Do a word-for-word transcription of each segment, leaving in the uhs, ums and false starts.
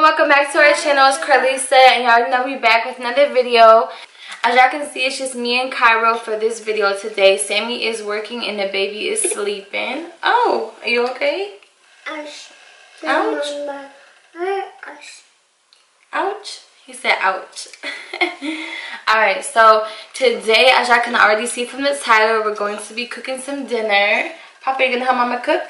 everyone, welcome back to our channel. It's Carlisa and y'all know we back with another video. As y'all can see, it's just me and Cairo for this video today. Sammy is working and the baby is sleeping. Oh, are you okay? Ouch. Ouch. Ouch. He said ouch. Alright, so today, as y'all can already see from the title, we're going to be cooking some dinner. Papa, you gonna help Mama cook?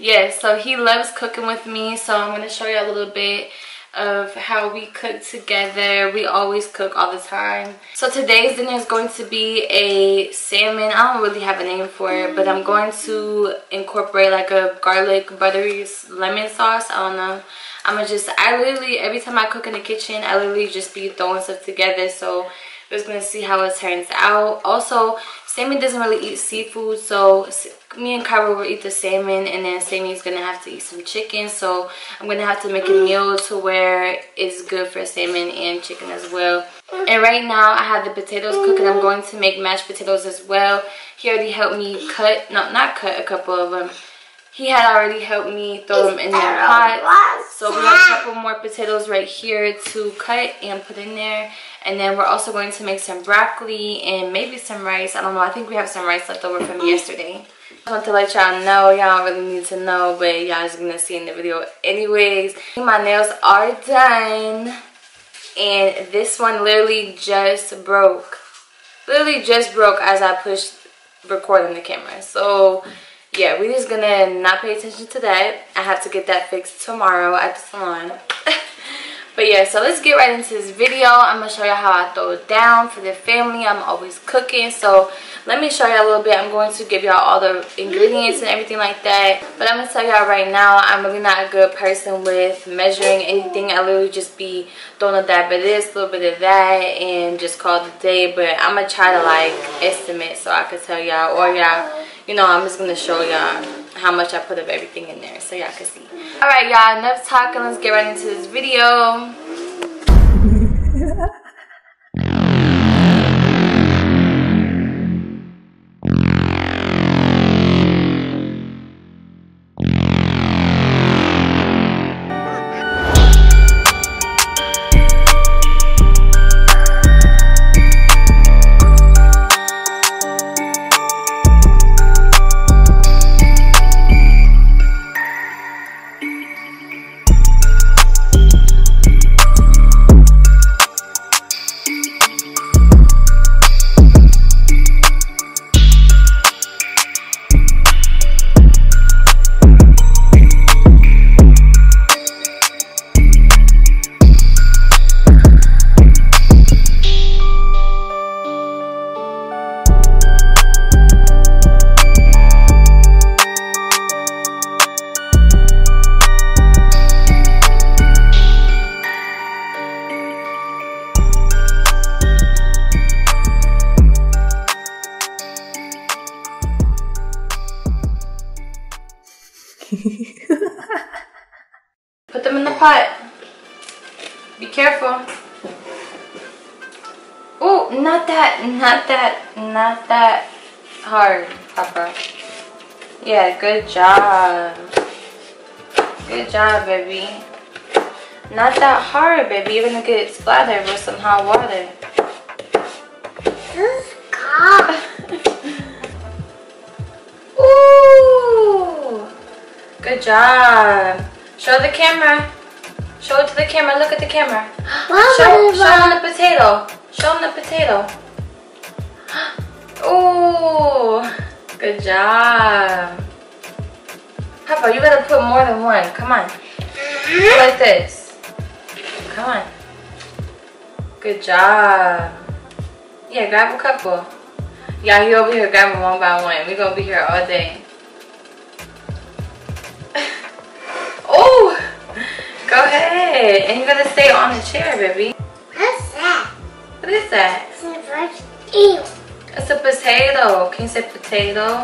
Yes, yeah, so he loves cooking with me, so I'm going to show you a little bit of how we cook together. We always cook all the time. So today's dinner is going to be a salmon. I don't really have a name for it, but I'm going to incorporate like a garlic buttery lemon sauce. I don't know. I'm going to just, I literally, every time I cook in the kitchen, I literally just be throwing stuff together. So we're just going to see how it turns out. Also, Sammy doesn't really eat seafood, so me and Cairo will eat the salmon, and then Sammy's gonna have to eat some chicken. So I'm gonna have to make a meal to where it's good for salmon and chicken as well. And right now I have the potatoes cooking. I'm going to make mashed potatoes as well. He already helped me cut, no, not cut a couple of them. He had already helped me throw them in the pot. So we have a couple more potatoes right here to cut and put in there. And then we're also going to make some broccoli and maybe some rice. I don't know. I think we have some rice left over from yesterday. I just want to let y'all know. Y'all don't really need to know, but y'all just going to see in the video anyways. My nails are done. And this one literally just broke. Literally just broke as I pushed record on the camera. So yeah, we're just going to not pay attention to that. I have to get that fixed tomorrow at the salon. But yeah, so let's get right into this video. I'm going to show you how I throw it down for the family. I'm always cooking. So let me show you a little bit. I'm going to give y'all all the ingredients and everything like that. But I'm going to tell y'all right now, I'm really not a good person with measuring anything. I literally just be throwing a dab of this, a little bit of that, and just call it a day. But I'm going to try to like estimate so I can tell y'all, or y'all, you know, I'm just going to show y'all how much I put of everything in there so y'all can see. Alright y'all, enough talking. Let's get right into this video. Put them in the pot. Be careful. Oh, not that, not that, not that hard, Papa. Yeah, good job. Good job, baby. Not that hard, baby. You're gonna get it splattered with some hot water. Good job. Show the camera. Show it to the camera. Look at the camera. Show, show them the potato. Show them the potato. Oh, good job. Papa, you gotta put more than one. Come on. Go like this. Come on. Good job. Yeah, grab a couple. Yeah, you over here grabbing one by one. We're gonna be here all day. Go ahead, and you're gonna stay on the chair, baby. What's that? What is that? It's a potato. It's a potato. Can you say potato?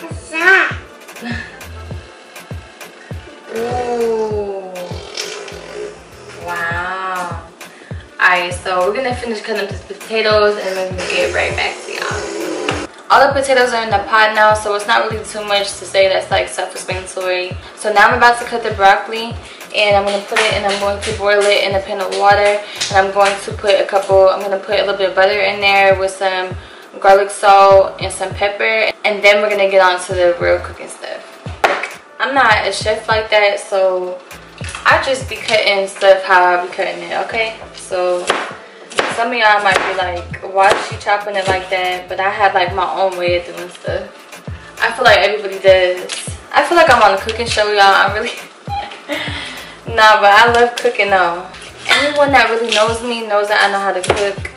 What's that? Ooh. Wow. Alright, so we're gonna finish cutting up these potatoes and then we're gonna get right back to y'all. All the potatoes are in the pot now, so it's not really too much to say that's like self-explanatory. So now I'm about to cut the broccoli, and I'm going to put it, and I'm going to boil it in a pan of water. And I'm going to put a couple, I'm going to put a little bit of butter in there with some garlic salt and some pepper. And then we're going to get on to the real cooking stuff. I'm not a chef like that, so I just be cutting stuff how I be cutting it, okay? So some of y'all might be like, why is she chopping it like that? But I have like my own way of doing stuff. I feel like everybody does. I feel like I'm on a cooking show, y'all. I'm really... Nah, but I love cooking though. Anyone that really knows me knows that I know how to cook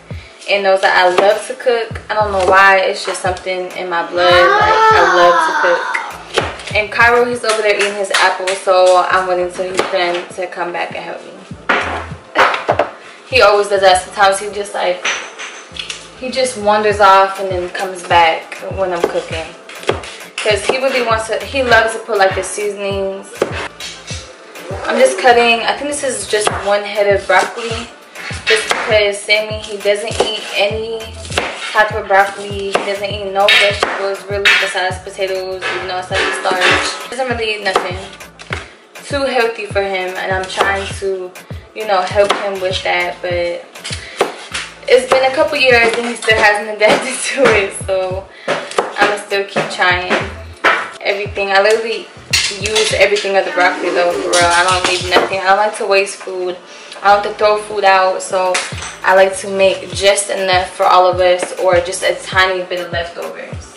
and knows that I love to cook. I don't know why. It's just something in my blood. Like, I love to cook. And Cairo, he's over there eating his apple, so I'm waiting till he's done to come back and help me. He always does that. Sometimes he just like, he just wanders off and then comes back when I'm cooking. Because he really wants to, he loves to put like the seasonings. I'm just cutting, I think this is just one head of broccoli. Just because Sammy, he doesn't eat any type of broccoli. He doesn't eat no vegetables really besides potatoes, even though it's like he starch. He doesn't really eat nothing. Too healthy for him, and I'm trying to, you know, help him with that, but it's been a couple years and he still hasn't adapted to it, so I'ma still keep trying. Everything, I literally use everything of the broccoli though, for real. I don't leave nothing. I don't like to waste food. I don't like to throw food out, so I like to make just enough for all of us, or just a tiny bit of leftovers.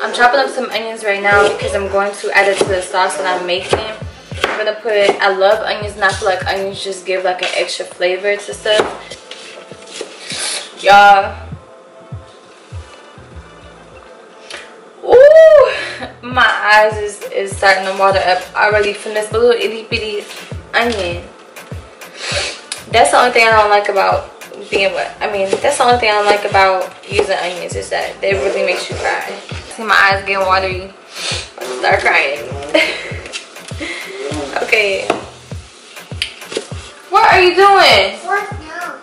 I'm chopping up some onions right now because I'm going to add it to the sauce that I'm making. I'm going to put, I love onions, and I feel like onions just give like an extra flavor to stuff. Y'all. Ooh, my eyes is, is starting to water up already from this little itty bitty onion. That's the only thing I don't like about being what, I mean, that's the only thing I don't like about using onions is that they really makes you cry. See my eyes getting watery. I start crying. Okay. What are you doing? What now?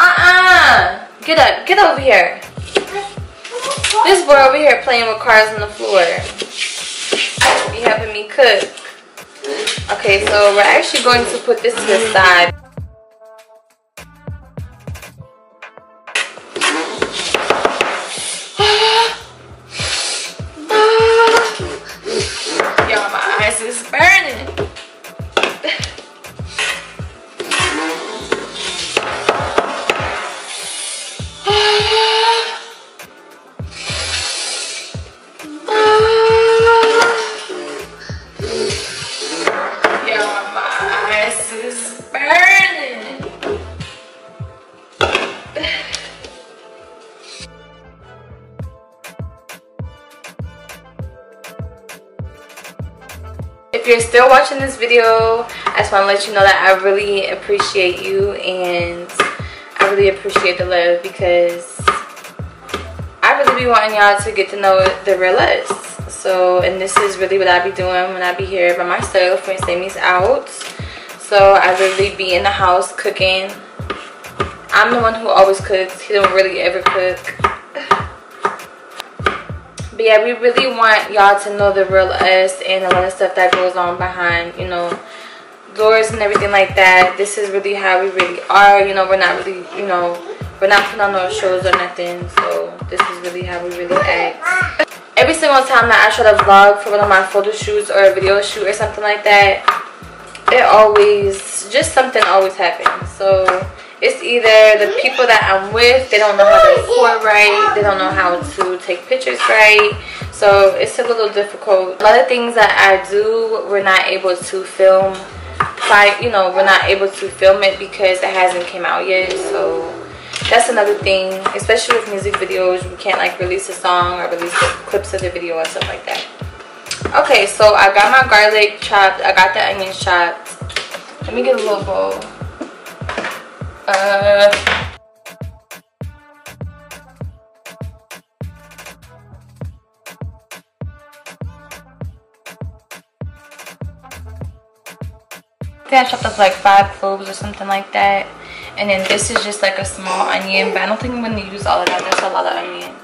Uh-uh. Get up. Get over here. This boy over here playing with cars on the floor. Be helping me cook. Okay, so we're actually going to put this to the side. If you're still watching this video, I just want to let you know that I really appreciate you, and I really appreciate the love, because I really be wanting y'all to get to know the real us. So, and this is really what I be doing when I be here by myself when Sammy's out. So I really be in the house cooking. I'm the one who always cooks. He don't really ever cook. But yeah, we really want y'all to know the real us and a lot of stuff that goes on behind, you know, doors and everything like that. This is really how we really are. You know, we're not really, you know, we're not putting on no shows or nothing. So this is really how we really act. Every single time that I try to vlog for one of my photo shoots or a video shoot or something like that, it always, just something always happens. So it's either the people that I'm with, they don't know how to record right, they don't know how to take pictures right, so it's a little difficult. A lot of things that I do, we're not able to film, like, you know, we're not able to film it because it hasn't came out yet, so that's another thing, especially with music videos, we can't like release a song or release clips of the video or stuff like that. Okay, so I got my garlic chopped, I got the onions chopped. Let me get a little bowl. Uh, I think I chopped up like five cloves or something like that. And then this is just like a small onion, but I don't think I'm gonna use all of that. That's a lot of onion.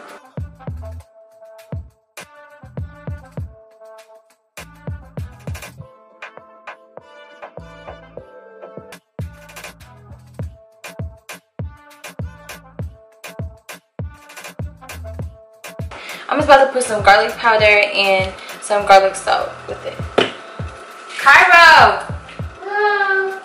I'm just about to put some garlic powder and some garlic salt with it. Cairo! Hello.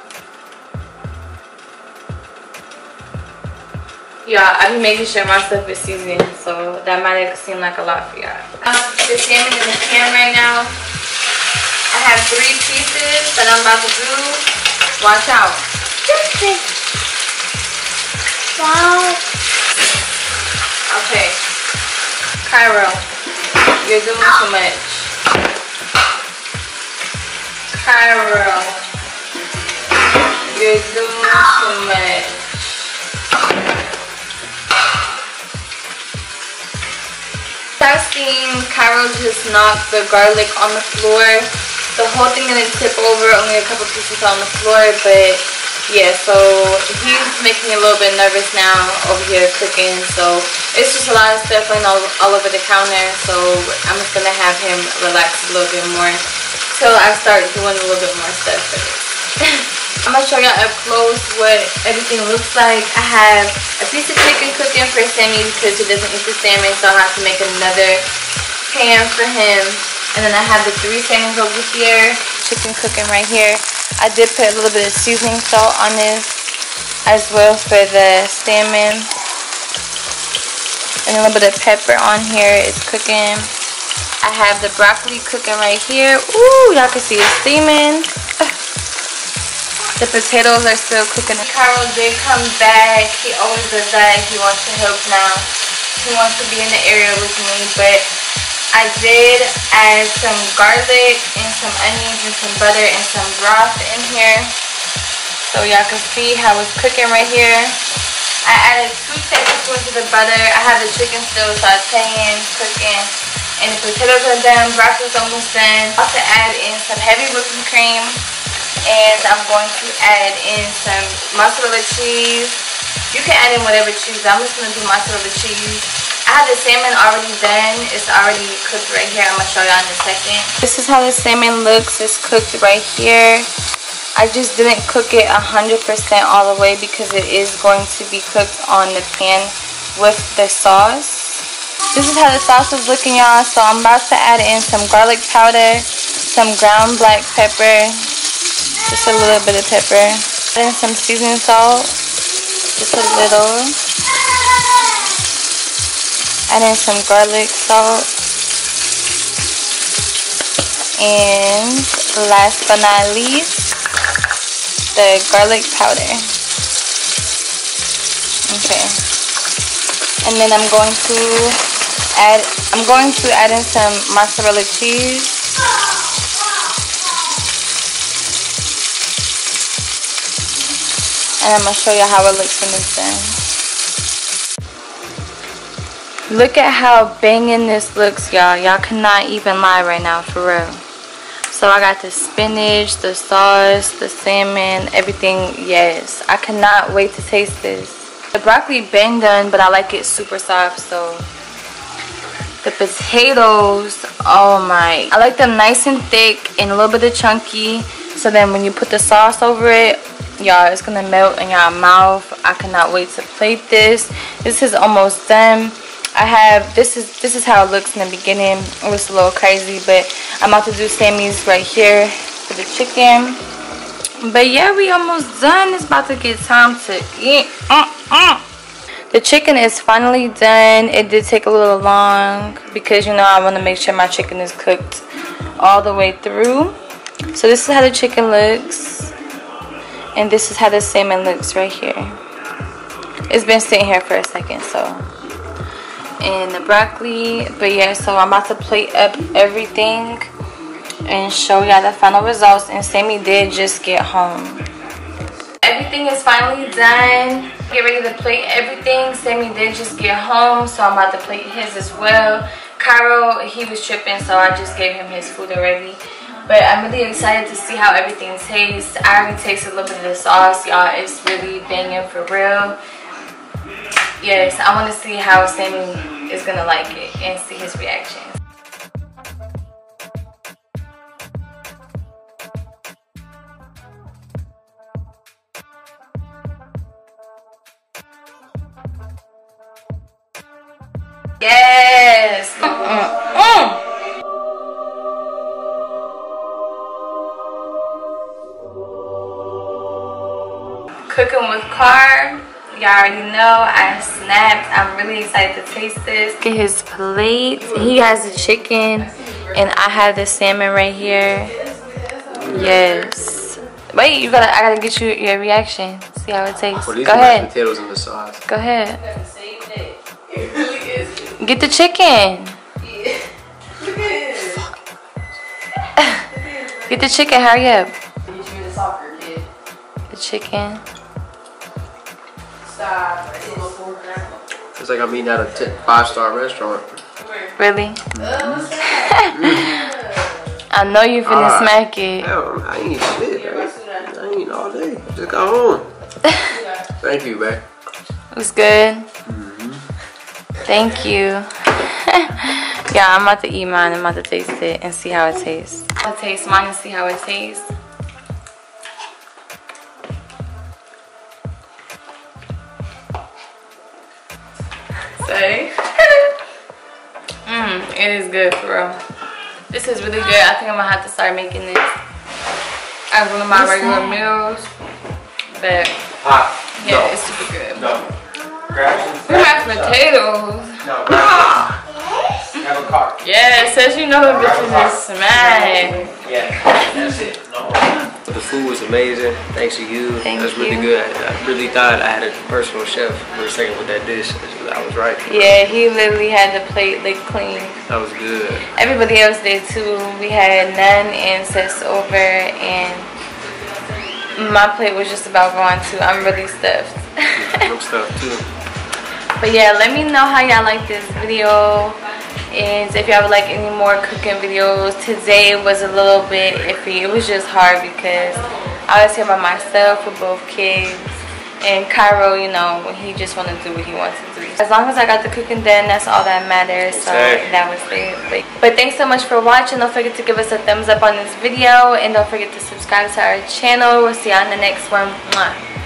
Yeah, I've been making sure my stuff is seasoned, so that might have seemed like a lot for y'all. Um, the salmon is in the pan right now. I have three pieces that I'm about to do. Watch out. Okay. Cairo, you're doing too much. Cairo, you're doing too much. I've seen Cairo just knock the garlic on the floor. The whole thing didn't tip over, only a couple pieces on the floor, but yeah, so he's making me a little bit nervous now over here cooking. So it's just a lot of stuff laying all, all over the counter. So I'm just gonna have him relax a little bit more till I start doing a little bit more stuff for this. I'm gonna show y'all up close what everything looks like. I have a piece of chicken cooking for Sammy because he doesn't eat the salmon, so I'll have to make another pan for him. And then I have the three salmons over here, chicken cooking right here. I did put a little bit of seasoning salt on this as well for the salmon. And a little bit of pepper on here. It's cooking. I have the broccoli cooking right here. Ooh, y'all can see it's steaming. The potatoes are still cooking. Cairo did come back. He always does that. He wants to help now. He wants to be in the area with me, but I did add some garlic and some onions and some butter and some broth in here, so y'all can see how it's cooking right here. I added two tablespoons of the butter. I have the chicken still sauteing, cooking, and the potatoes are done. Broccoli's almost done. I also add in some heavy whipping cream, and I'm going to add in some mozzarella cheese. You can add in whatever cheese. I'm just going to do mozzarella cheese. I have the salmon already done. It's already cooked right here. I'm gonna show y'all in a second. This is how the salmon looks. It's cooked right here. I just didn't cook it one hundred percent all the way because it is going to be cooked on the pan with the sauce. This is how the sauce is looking, y'all. So I'm about to add in some garlic powder, some ground black pepper, just a little bit of pepper, and some seasoning salt, just a little. Add in some garlic salt, and last but not least, the garlic powder. Okay, and then I'm going to add. I'm going to add in some mozzarella cheese. And I'm gonna show you how it looks when it's done. Look at how banging this looks, y'all. Y'all cannot even lie right now, for real. So I got the spinach, the sauce, the salmon, everything. Yes, I cannot wait to taste this. The broccoli bang done, but I like it super soft, so. The potatoes, oh my. I like them nice and thick and a little bit of chunky. So then when you put the sauce over it, y'all, it's gonna melt in y'all mouth. I cannot wait to plate this. This is almost done. I have, this is this is how it looks in the beginning. It was a little crazy, but I'm about to do Sammy's right here for the chicken. But yeah, we almost done. It's about to get time to eat. Uh, uh. The chicken is finally done. It did take a little long because, you know, I want to make sure my chicken is cooked all the way through. So this is how the chicken looks. And this is how the salmon looks right here. It's been sitting here for a second, so. And the broccoli, but yeah, so I'm about to plate up everything and show y'all the final results. And Sammy did just get home. Everything is finally done. Get ready to plate everything. Sammy did just get home, so I'm about to plate his as well. Cairo, he was tripping, so I just gave him his food already. But I'm really excited to see how everything tastes. I already tasted a little bit of the sauce, y'all. It's really banging for real. Yes, I want to see how Sammy is going to like it and see his reaction. Yes! Mm -mm -mm. Cooking with Carl, y'all already know I snapped. I'm really excited to taste this. Look at his plate. He has the chicken and I have the salmon right here. Yes. Wait, you gotta I gotta get you your reaction. See how it tastes. Go ahead. Potatoes in the sauce. Go ahead. Get the chicken. Yeah. Get the chicken, hurry up. The chicken. It's like I'm eating at a five-star restaurant. Really? Mm-hmm. I know you finna uh, smack it. Hell, I ain't shit, right? I ain't all day. Just got home. Thank you, babe. It was good. Thank you. Yeah, I'm about to eat mine. I'm about to taste it and see how it tastes. I'll taste mine and see how it tastes. Say. Mmm, it is good, for real. This is really good. I think I'm gonna have to start making this as one of my What's regular that? meals. But Hot. yeah, no. it's super good. No. We have potatoes. No, have a car. Yeah, it says you know the bitches are smack. Yeah, that's it. No. The food was amazing. Thanks to you. Thank that's you. really good. I really thought I had a personal chef for a second with that dish. I was right. Yeah, he literally had the plate like clean. That was good. Everybody else did too. We had none and sets over, and my plate was just about gone too. I'm really stuffed. I'm stuffed too. But yeah, let me know how y'all like this video and if y'all would like any more cooking videos. Today was a little bit iffy. It was just hard because I was here by myself with both kids. And Cairo, you know, he just wanted to do what he wants to do. As long as I got the cooking done, that's all that matters. So that was it. But thanks so much for watching. Don't forget to give us a thumbs up on this video. And don't forget to subscribe to our channel. We'll see y'all in the next one. Mwah.